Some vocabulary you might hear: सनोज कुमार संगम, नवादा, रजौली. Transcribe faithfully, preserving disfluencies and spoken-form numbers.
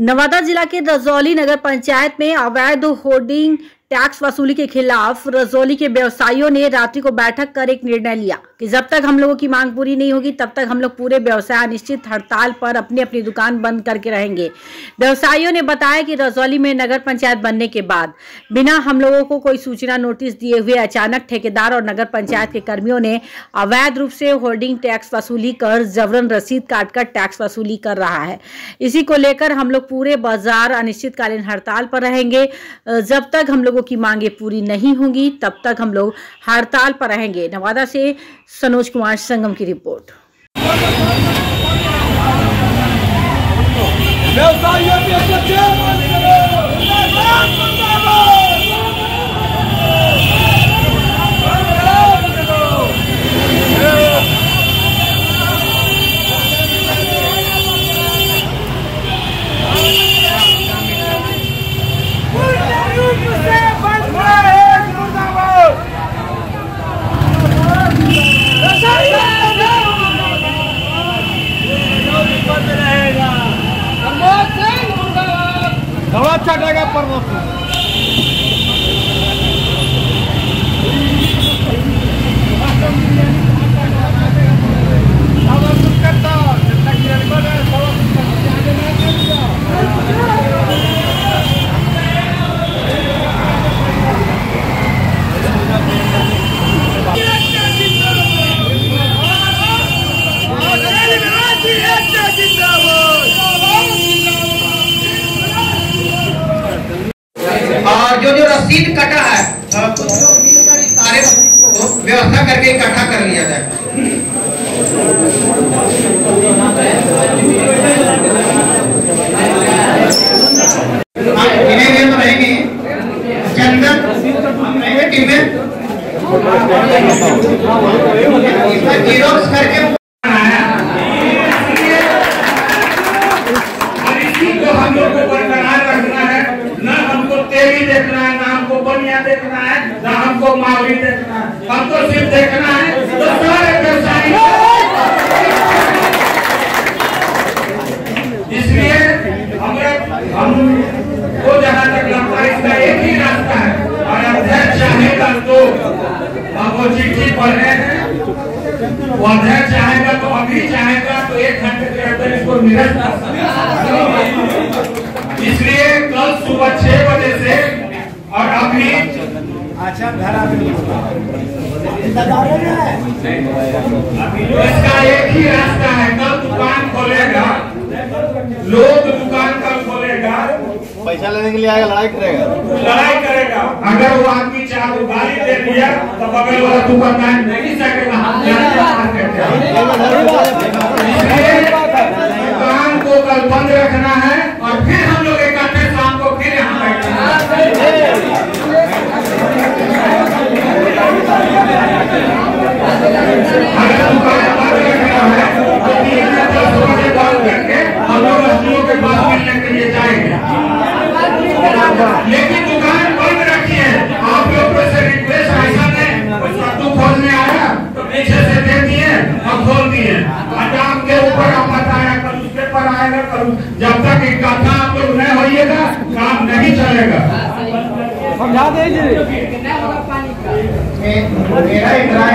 नवादा जिला के रजौली नगर पंचायत में अवैध होर्डिंग टैक्स वसूली के खिलाफ रजौली के व्यवसायियों ने रात्रि को बैठक कर एक निर्णय लिया कि जब तक हम लोगों की मांग पूरी नहीं होगी तब तक हम लोग पूरे व्यवसाय अनिश्चित हड़ताल पर अपनी अपनी दुकान बंद करके रहेंगे। व्यवसायियों ने बताया कि रजौली में नगर पंचायत बनने के बाद बिना हम लोगों को कोई सूचना नोटिस दिए हुए अचानक ठेकेदार और नगर पंचायत के कर्मियों ने अवैध रूप से होर्डिंग टैक्स वसूली कर जबरन रसीद काटकर टैक्स वसूली कर रहा है। इसी को लेकर हम लोग पूरे बाजार अनिश्चितकालीन हड़ताल पर रहेंगे। जब तक हम लोगों की मांगे पूरी नहीं होंगी तब तक हम लोग हड़ताल पर रहेंगे। नवादा से सनोज कुमार संगम की रिपोर्ट। चटेगा परमात्मा। और जो जो रसीद कटा है सारे व्यवस्था करके इकट्ठा कर लिया जाए। टीमें रहेंगी, चंदन रहेंगे टीमें करके देखना है ना, हमको माफी देखना है, हमको सिर्फ देखना है तो सारे व्यवसायी। इसलिए हमारे हम को जहाँ तक लगता है इसका एक ही रास्ता है और अध्यक्ष चाहेगा तो हम वो चिट्ठी पढ़ रहे हैं, वो अध्यक्ष चाहेगा तो अभी चाहेगा तो एक घंटे के अंदर इसको निरस्त। इसलिए कल सुबह छह बजे से और अपनी अच्छा घर इसका एक ही रास्ता है। कल दुकान खोलेगा, लोग दुकान कल खोलेगा, पैसा लेने के लिए आएगा, लड़ाई करेगा लड़ाई करेगा अगर वो आदमी चार को गाली दे दिया तो बगल वाला दुकानदार नहीं सकेगा। इसलिए दुकान को कल बंद रखना है और फिर हम लोग इकट्ठे शाम को फिर यहाँ बैठे। लेकिन दुकान बंद रखी है। आप लोगों से रिक्वेस्ट ऐसा नहीं, तू खोलने आया तो पीछे से दे दिए और खोल दिए। आम के ऊपर आप बताया कल उसके पर आएगा, कल जब तक इकट्ठा आप लोग नहीं होइएगा काम नहीं चलेगा। समझा दीजिए।